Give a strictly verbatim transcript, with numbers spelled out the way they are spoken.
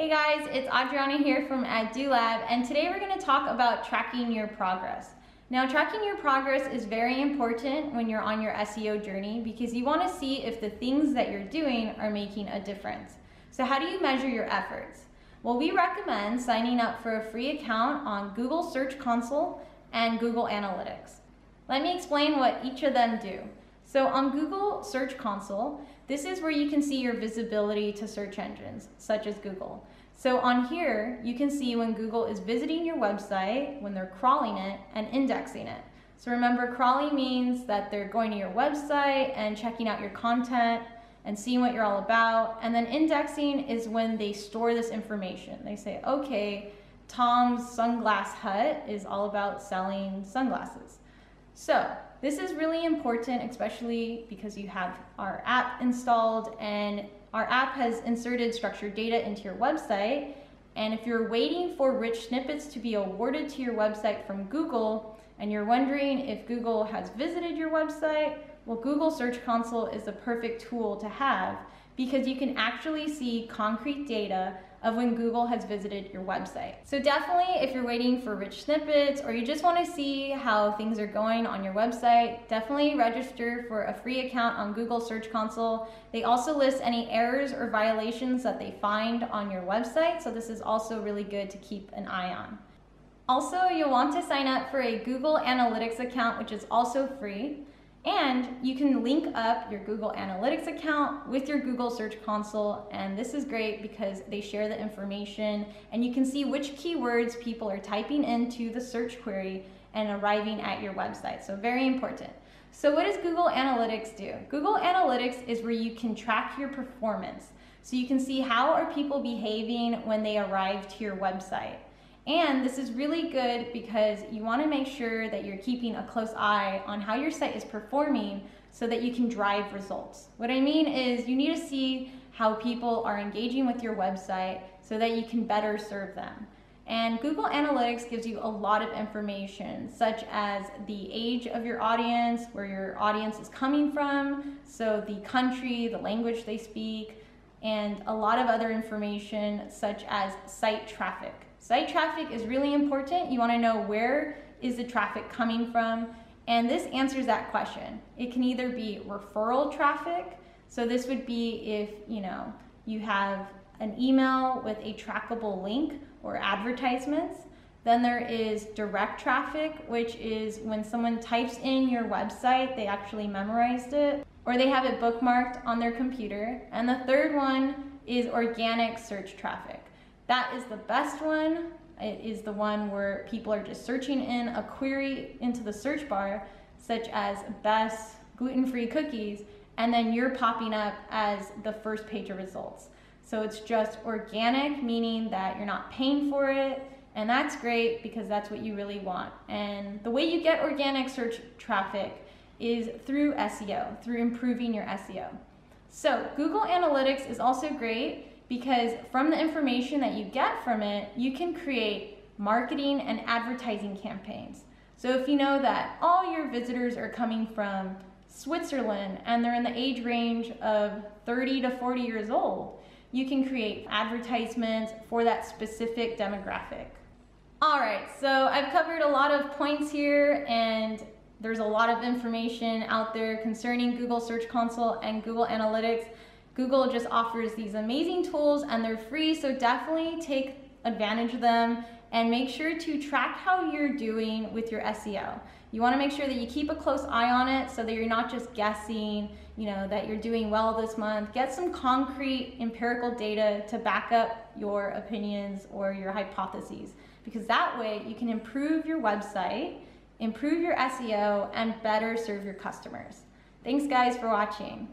Hey guys, it's Adriana here from AddoLab, and today we're going to talk about tracking your progress. Now, tracking your progress is very important when you're on your S E O journey because you want to see if the things that you're doing are making a difference. So how do you measure your efforts? Well, we recommend signing up for a free account on Google Search Console and Google Analytics. Let me explain what each of them do. So on Google Search Console, this is where you can see your visibility to search engines, such as Google. So on here, you can see when Google is visiting your website, when they're crawling it, and indexing it. So remember, crawling means that they're going to your website and checking out your content and seeing what you're all about. And then indexing is when they store this information. They say, okay, Tom's Sunglass Hut is all about selling sunglasses. So this is really important, especially because you have our app installed, and our app has inserted structured data into your website. And if you're waiting for rich snippets to be awarded to your website from Google, and you're wondering if Google has visited your website, well, Google Search Console is the perfect tool to have because you can actually see concrete data of when Google has visited your website. So definitely, if you're waiting for rich snippets or you just want to see how things are going on your website, definitely register for a free account on Google Search Console. They also list any errors or violations that they find on your website, so this is also really good to keep an eye on. Also, you'll want to sign up for a Google Analytics account, which is also free. And you can link up your Google Analytics account with your Google Search Console, and this is great because they share the information and you can see which keywords people are typing into the search query and arriving at your website. So very important. So what does Google Analytics do? Google Analytics is where you can track your performance. So you can see how are people behaving when they arrive to your website. And this is really good because you want to make sure that you're keeping a close eye on how your site is performing so that you can drive results. What I mean is you need to see how people are engaging with your website so that you can better serve them. And Google Analytics gives you a lot of information, such as the age of your audience, where your audience is coming from, so the country, the language they speak, and a lot of other information such as site traffic. Site traffic is really important. You want to know where is the traffic coming from, and this answers that question. It can either be referral traffic, so this would be if you know you have an email with a trackable link or advertisements. Then there is direct traffic, which is when someone types in your website, they actually memorized it, or they have it bookmarked on their computer. And the third one is organic search traffic. That is the best one. It is the one where people are just searching in a query into the search bar, such as best gluten-free cookies, and then you're popping up as the first page of results. So it's just organic, meaning that you're not paying for it, and that's great because that's what you really want. And the way you get organic search traffic is through S E O, through improving your S E O. So Google Analytics is also great because from the information that you get from it, you can create marketing and advertising campaigns. So if you know that all your visitors are coming from Switzerland and they're in the age range of thirty to forty years old, you can create advertisements for that specific demographic. All right, so I've covered a lot of points here, and there's a lot of information out there concerning Google Search Console and Google Analytics. Google just offers these amazing tools and they're free, so definitely take advantage of them and make sure to track how you're doing with your S E O. You want to make sure that you keep a close eye on it so that you're not just guessing, you know, that you're doing well this month. Get some concrete empirical data to back up your opinions or your hypotheses, because that way you can improve your website, improve your S E O, and better serve your customers. Thanks guys for watching.